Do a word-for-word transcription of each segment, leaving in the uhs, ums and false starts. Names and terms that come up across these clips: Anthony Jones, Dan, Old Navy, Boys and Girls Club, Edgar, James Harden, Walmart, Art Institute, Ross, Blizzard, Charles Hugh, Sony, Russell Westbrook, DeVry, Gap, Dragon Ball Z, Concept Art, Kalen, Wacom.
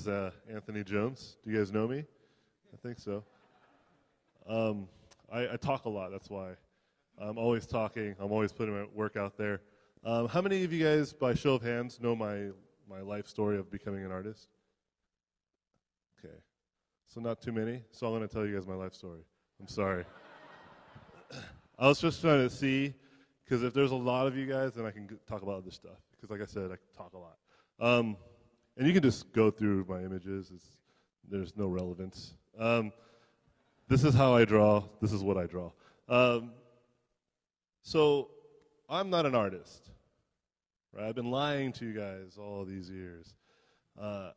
is uh, Anthony Jones. Do you guys know me? I think so. Um, I, I talk a lot, that's why. I'm always talking. I'm always putting my work out there. Um, how many of you guys, by show of hands, know my, my life story of becoming an artist? Okay. So not too many. So I'm going to tell you guys my life story. I'm sorry. I was just trying to see, because if there's a lot of you guys, then I can talk about other stuff. Because like I said, I talk a lot. Um, and you can just go through my images. It's, there's no relevance. Um, this is how I draw. This is what I draw. Um, so I'm not an artist. Right? I've been lying to you guys all these years. Uh,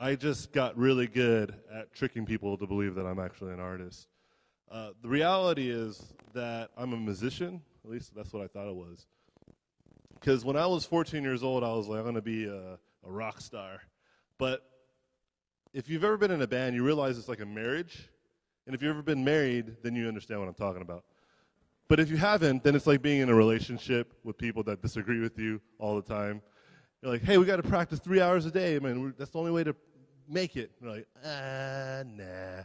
I just got really good at tricking people to believe that I'm actually an artist. Uh, the reality is that I'm a musician. At least that's what I thought it was. Because when I was fourteen years old, I was like, I'm going to be a, a rock star. But if you've ever been in a band, you realize it's like a marriage. And if you've ever been married, then you understand what I'm talking about. But if you haven't, then it's like being in a relationship with people that disagree with you all the time. You're like, hey, we got to practice three hours a day. I mean, that's the only way to make it. And you're like, ah, nah.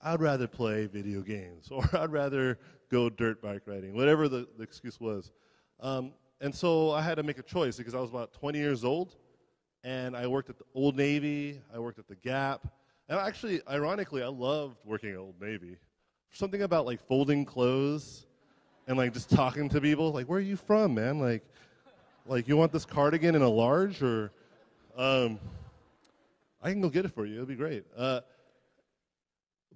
I'd rather play video games, or I'd rather go dirt bike riding, whatever the, the excuse was. Um, and so I had to make a choice because I was about twenty years old, and I worked at the Old Navy, I worked at the Gap. And actually, ironically, I loved working at Old Navy. Something about, like, folding clothes and, like, just talking to people. Like, where are you from, man? Like, like you want this cardigan in a large, or um, I can go get it for you. It'll be great. Uh,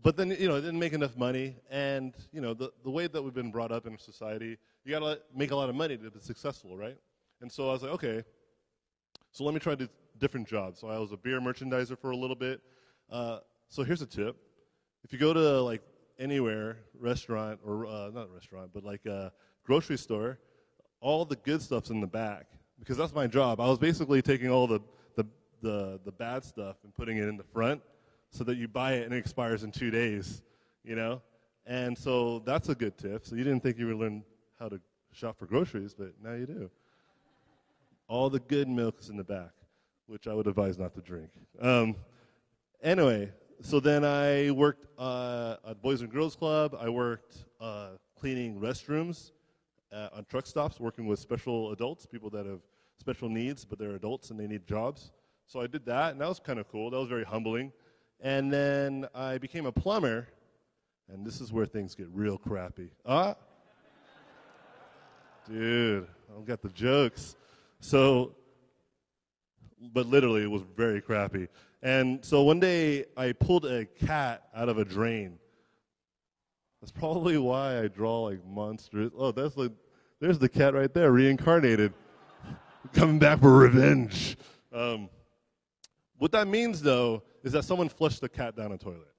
But then, you know, I didn't make enough money, and, you know, the, the way that we've been brought up in society, you got to make a lot of money to be successful, right? And so I was like, okay, so let me try different jobs. So I was a beer merchandiser for a little bit. Uh, so here's a tip. If you go to, like, anywhere, restaurant, or uh, not restaurant, but, like, a grocery store, all the good stuff's in the back, because that's my job. I was basically taking all the, the, the, the bad stuff and putting it in the front, so that you buy it and it expires in two days, you know? And so that's a good tip. So you didn't think you would learn how to shop for groceries, but now you do. All the good milk is in the back, which I would advise not to drink. Um, anyway, so then I worked uh, at Boys and Girls Club. I worked uh, cleaning restrooms uh, on truck stops, working with special adults, people that have special needs, but they're adults and they need jobs. So I did that, and that was kind of cool. That was very humbling. And then I became a plumber, and this is where things get real crappy. Ah, dude, I don't got the jokes. So, but literally it was very crappy. And so one day I pulled a cat out of a drain. That's probably why I draw like monsters. Oh, that's like, there's the cat right there, reincarnated, coming back for revenge. Um, what that means, though, is that someone flushed the cat down a toilet.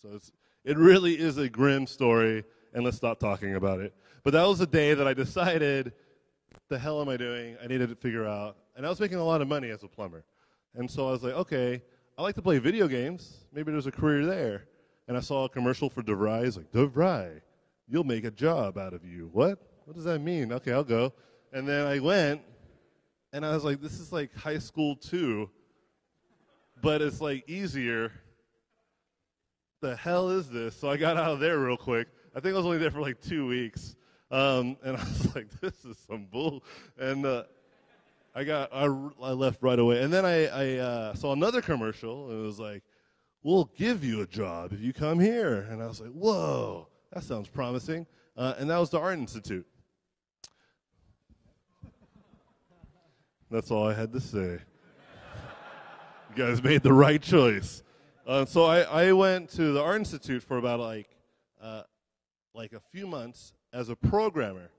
So it's, it really is a grim story, and let's stop talking about it. But that was the day that I decided, the hell am I doing? I needed to figure out. And I was making a lot of money as a plumber. And so I was like, okay, I like to play video games. Maybe there's a career there. And I saw a commercial for DeVry. It's like, DeVry, you'll make a job out of you. What? What does that mean? Okay, I'll go. And then I went, and I was like, this is like high school two. But it's like easier. The hell is this? So I got out of there real quick. I think I was only there for like two weeks, um, and I was like, "This is some bull." And uh, I got, I, I left right away. And then I, I uh, saw another commercial, and it was like, "We'll give you a job if you come here." And I was like, "Whoa, that sounds promising." Uh, and that was the Art Institute. That's all I had to say. You guys made the right choice. Uh, so I, I went to the Art Institute for about like uh, like a few months as a programmer,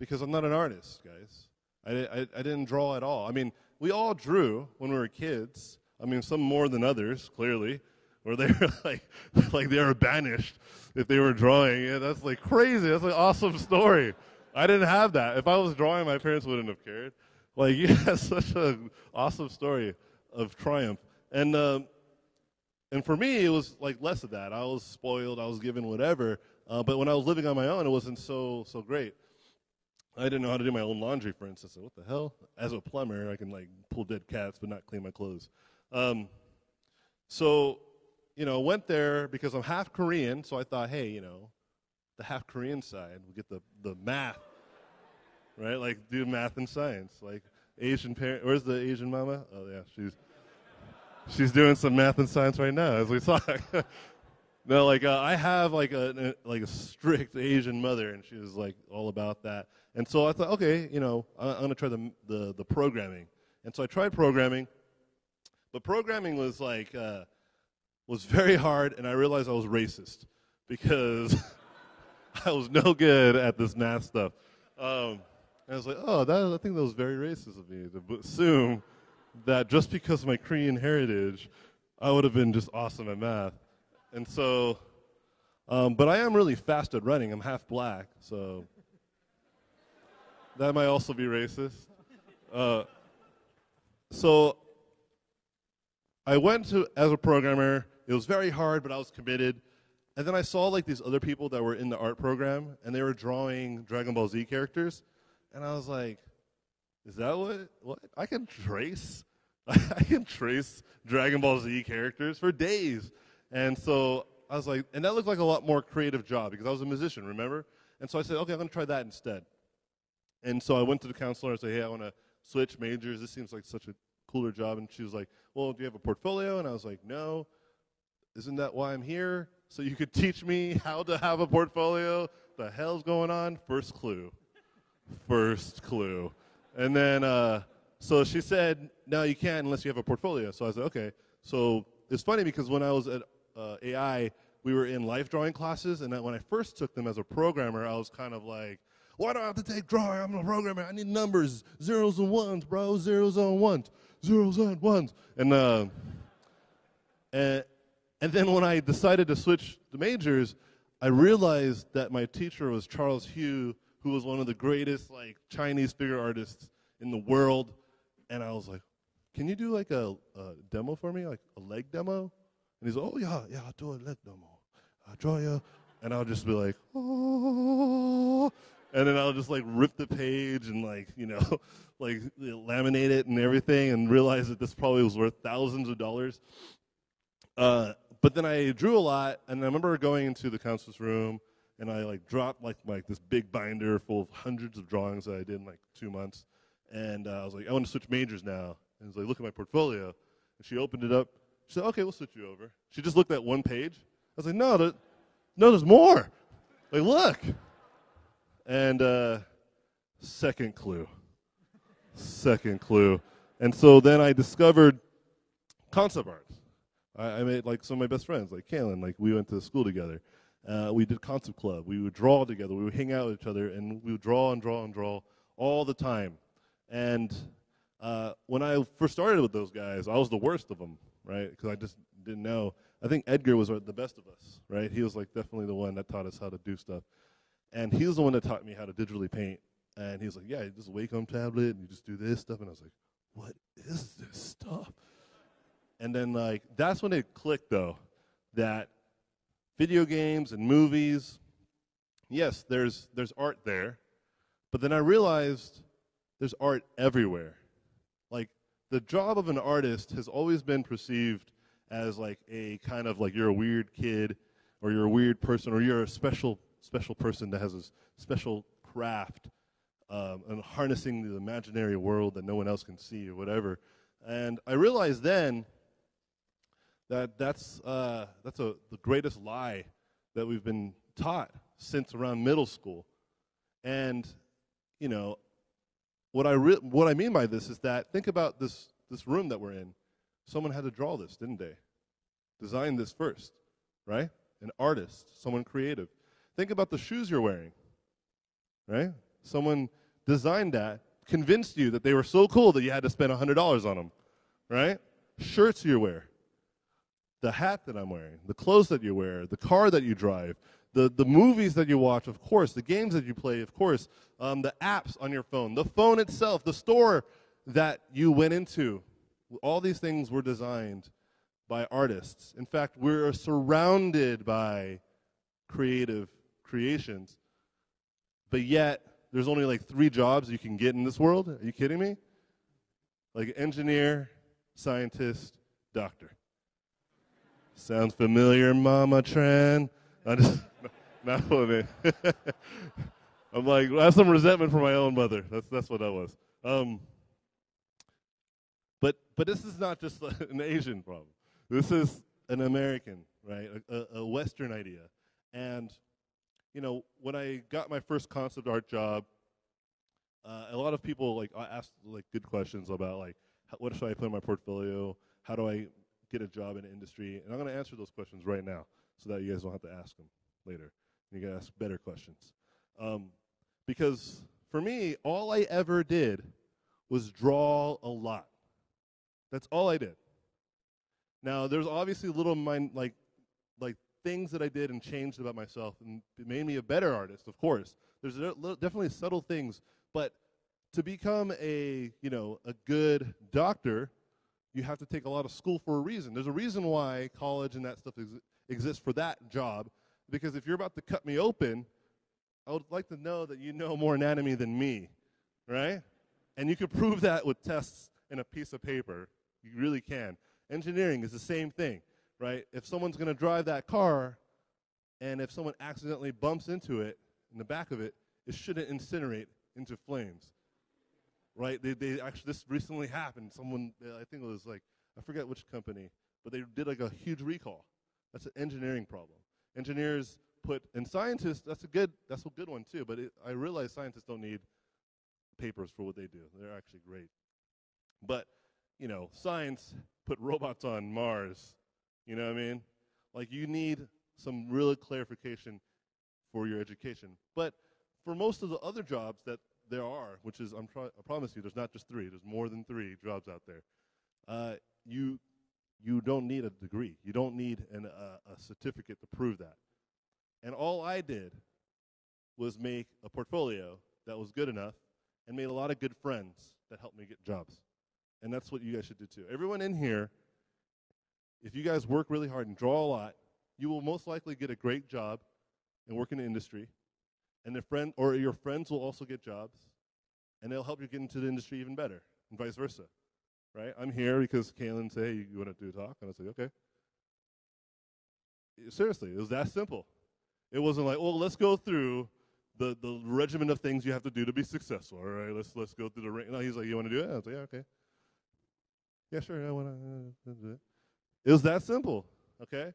because I'm not an artist, guys. I, I, I didn't draw at all. I mean, we all drew when we were kids. I mean, some more than others, clearly, or they were like, like they were banished if they were drawing. Yeah, that's like crazy. That's an awesome story. I didn't have that. If I was drawing, my parents wouldn't have cared. Like, you have such an awesome story of triumph. And um, and for me, it was like less of that. I was spoiled. I was given whatever. Uh, but when I was living on my own, it wasn't so so great. I didn't know how to do my own laundry, for instance. So what the hell? As a plumber, I can like pull dead cats, but not clean my clothes. Um, So, you know, went there because I'm half Korean, so I thought, hey, you know, the half Korean side, we get the, the math, right? Like, do math and science. Like, Asian parent, where's the Asian mama? Oh, yeah, she's she's doing some math and science right now as we talk. No, like, uh, I have, like, a, a like a strict Asian mother, and she was, like, all about that. And so I thought, okay, you know, I'm going to try the, the the programming. And so I tried programming, but programming was, like, uh, was very hard, and I realized I was racist because I was no good at this math stuff. Um, and I was like, oh, that, I think that was very racist of me to assume that just because of my Korean heritage, I would have been just awesome at math. And so, um, but I am really fast at running. I'm half black, so that might also be racist. Uh, so I went to, as a programmer, it was very hard, but I was committed. And then I saw like these other people that were in the art program, and they were drawing Dragon Ball Z characters. And I was like, is that what, what? I can trace, I can trace Dragon Ball Z characters for days. And so I was like, and that looked like a lot more creative job because I was a musician, remember? And so I said, okay, I'm going to try that instead. And so I went to the counselor and said, hey, I want to switch majors. This seems like such a cooler job. And she was like, well, do you have a portfolio? And I was like, no. Isn't that why I'm here? So you could teach me how to have a portfolio? The hell's going on? First clue. First clue. And then, uh, so she said, no, you can't unless you have a portfolio. So I was like, okay. So it's funny because when I was at Uh, A I, we were in life drawing classes, and that when I first took them as a programmer, I was kind of like, why do I have to take drawing? I'm a programmer. I need numbers, zeros and ones, bro, zeros and ones, zeros and ones. And, uh, and, and then when I decided to switch the majors, I realized that my teacher was Charles Hugh, who was one of the greatest like Chinese figure artists in the world. And I was like, can you do like a, a demo for me, like a leg demo? And he's like, oh, yeah, yeah, I'll do a leg demo. I'll draw you. And I'll just be like, oh. And then I'll just, like, rip the page and, like, you know, like, laminate it and everything and realize that this probably was worth thousands of dollars. Uh, but then I drew a lot, and I remember going into the counselor's room, and I, like, dropped, like, like this big binder full of hundreds of drawings that I did in, like, two months. And uh, I was like, I want to switch majors now. And I was like, look at my portfolio. And she opened it up. She said, okay, we'll switch you over. She just looked at one page. I was like, no, there, no, there's more. Like, look. And uh, second clue. Second clue. And so then I discovered concept art. I, I made, like, some of my best friends, like Kalen. Like, we went to school together. Uh, we did concept club. We would draw together. We would hang out with each other, and we would draw and draw and draw all the time. And uh, when I first started with those guys, I was the worst of them. Right, because I just didn't know. I think Edgar was the best of us, right? He was like definitely the one that taught us how to do stuff. And he was the one that taught me how to digitally paint. And he was like, yeah, you just a Wacom tablet and you just do this stuff. And I was like, what is this stuff? And then like, that's when it clicked though, that video games and movies, yes, there's, there's art there. But then I realized there's art everywhere. Like, the job of an artist has always been perceived as like a kind of like you're a weird kid or you're a weird person or you're a special special person that has this special craft um, and harnessing the imaginary world that no one else can see or whatever. And I realized then that that's, uh, that's a, the greatest lie that we've been taught since around middle school. And, you know, What I, re what I mean by this is that, think about this, this room that we're in. Someone had to draw this, didn't they? Design this first, right? An artist, someone creative. Think about the shoes you're wearing, right? Someone designed that, convinced you that they were so cool that you had to spend a hundred dollars on them, right? Shirts you wear, the hat that I'm wearing, the clothes that you wear, the car that you drive, The, the movies that you watch, of course, the games that you play, of course, um, the apps on your phone, the phone itself, the store that you went into. All these things were designed by artists. In fact, we're surrounded by creative creations, but yet there's only like three jobs you can get in this world. Are you kidding me? Like engineer, scientist, doctor. Sounds familiar, Mama Tran? I just, not with it. I'm like, I have some resentment for my own mother. That's that's what that was. Um, but but this is not just an Asian problem. This is an American, right? A, a Western idea. And you know, when I got my first concept art job, uh, a lot of people like asked like good questions about like, what should I put in my portfolio? How do I get a job in industry? And I'm going to answer those questions right now so that you guys don't have to ask them later. You can ask better questions. Um, because for me, all I ever did was draw a lot. That's all I did. Now, there's obviously little mind, like, like things that I did and changed about myself, and it made me a better artist, of course. There's definitely subtle things, but to become a, you know, a good doctor, you have to take a lot of school for a reason. There's a reason why college and that stuff ex exists for that job, because if you're about to cut me open, I would like to know that you know more anatomy than me, right? And you can prove that with tests and a piece of paper. You really can. Engineering is the same thing, right? If someone's going to drive that car, and if someone accidentally bumps into it, in the back of it, it shouldn't incinerate into flames. Right, they, they actually, this recently happened. Someone, I think it was like, I forget which company, but they did like a huge recall. That's an engineering problem. Engineers put, and scientists, that's a good, that's a good one too, but it, I realize scientists don't need papers for what they do. They're actually great. But, you know, science put robots on Mars, you know what I mean? Like, you need some real clarification for your education. But for most of the other jobs that there are, which is, I'm try I promise you, there's not just three. There's more than three jobs out there. Uh, you, you don't need a degree. You don't need an, uh, a certificate to prove that. And all I did was make a portfolio that was good enough and made a lot of good friends that helped me get jobs. And that's what you guys should do too. Everyone in here, if you guys work really hard and draw a lot, you will most likely get a great job and work in the industry. And their friend, or your friends will also get jobs, and they'll help you get into the industry even better, and vice versa, right? I'm here because Kalen said, hey, you, you want to do a talk? And I said, okay. Seriously, it was that simple. It wasn't like, well, let's go through the, the regimen of things you have to do to be successful, all right? Let's, let's go through the ring. No, he's like, you want to do it? I was like, yeah, okay. Yeah, sure, I want to do it. It was that simple, okay?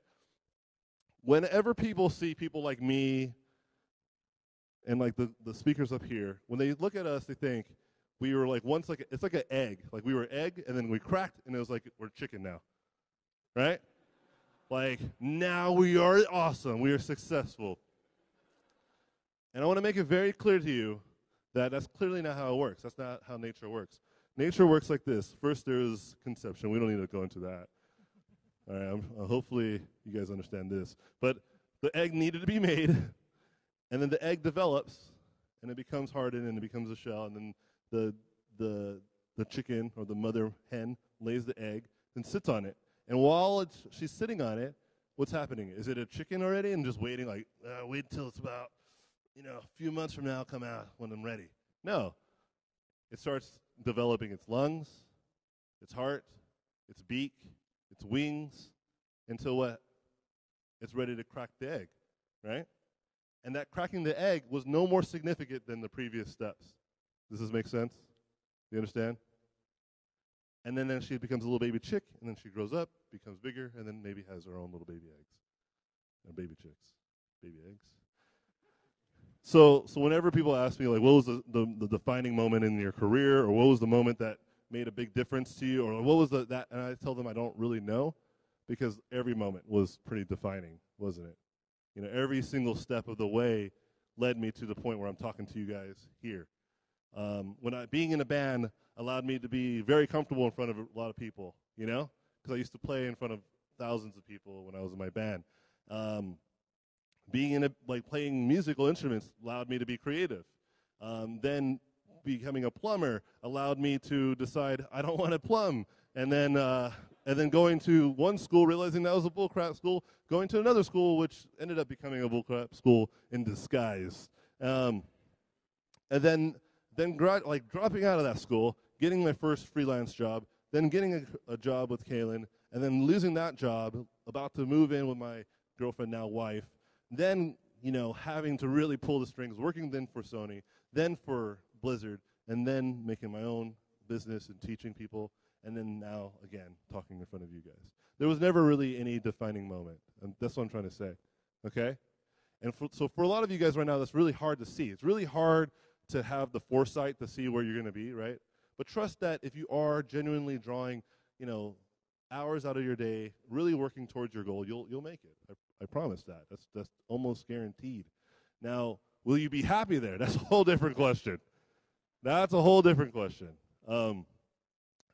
Whenever people see people like me, and like the, the speakers up here, when they look at us, they think we were like once like, a, it's like an egg. Like we were egg and then we cracked and it was like, we're chicken now, right? Like now we are awesome, we are successful. And I wanna make it very clear to you that that's clearly not how it works. That's not how nature works. Nature works like this. First there's conception, we don't need to go into that. All right, I'm, uh, hopefully you guys understand this. But the egg needed to be made. And then the egg develops, and it becomes hardened, and it becomes a shell, and then the, the, the chicken, or the mother hen, lays the egg and sits on it. And while it's, she's sitting on it, what's happening? Is it a chicken already and just waiting, like, uh, wait till it's about, you know, a few months from now, come out when I'm ready? No. It starts developing its lungs, its heart, its beak, its wings, until what? It's ready to crack the egg, right? And that cracking the egg was no more significant than the previous steps. Does this make sense? You understand? And then, then she becomes a little baby chick, and then she grows up, becomes bigger, and then maybe has her own little baby eggs. Or baby chicks. Baby eggs. So, so whenever people ask me, like, what was the, the, the defining moment in your career, or what was the moment that made a big difference to you, or what was the, that, and I tell them I don't really know, because every moment was pretty defining, wasn't it? You know, every single step of the way led me to the point where I'm talking to you guys here. Um, when I, being in a band allowed me to be very comfortable in front of a lot of people, you know, because I used to play in front of thousands of people when I was in my band. Um, being in a, like playing musical instruments allowed me to be creative. Um, then becoming a plumber allowed me to decide I don't want to plumb, and then. Uh, And then going to one school, realizing that was a bullcrap school, going to another school, which ended up becoming a bullcrap school in disguise. Um, and then, then like dropping out of that school, getting my first freelance job, then getting a, a job with Kalen, and then losing that job about to move in with my girlfriend, now wife, then, you know, having to really pull the strings, working then for Sony, then for Blizzard, and then making my own business and teaching people, and then now, again, talking in front of you guys. There was never really any defining moment, and that's what I'm trying to say, okay? And for, so for a lot of you guys right now, that's really hard to see. It's really hard to have the foresight to see where you're going to be, right? But trust that if you are genuinely drawing, you know, hours out of your day, really working towards your goal, you'll, you'll make it. I, I promise that. That's, that's almost guaranteed. Now, will you be happy there? That's a whole different question. That's a whole different question. Um,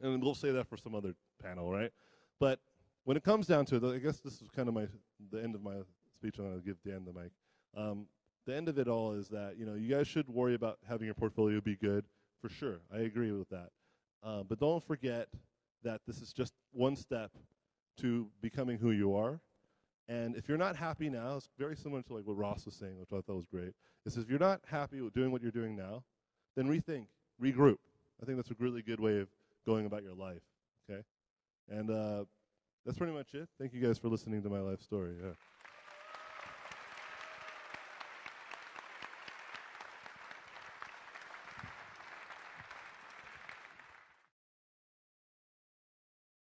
and we'll say that for some other panel, right? But when it comes down to it, I guess this is kind of my, the end of my speech, and I'll give Dan the mic. Um, the end of it all is that, you know, you guys should worry about having your portfolio be good, for sure. I agree with that. Uh, but don't forget that this is just one step to becoming who you are. And if you're not happy now, it's very similar to like what Ross was saying, which I thought was great. It's if you're not happy with doing what you're doing now, then rethink, regroup. I think that's a really good way of going about your life, okay? And uh, that's pretty much it. Thank you guys for listening to my life story. Yeah.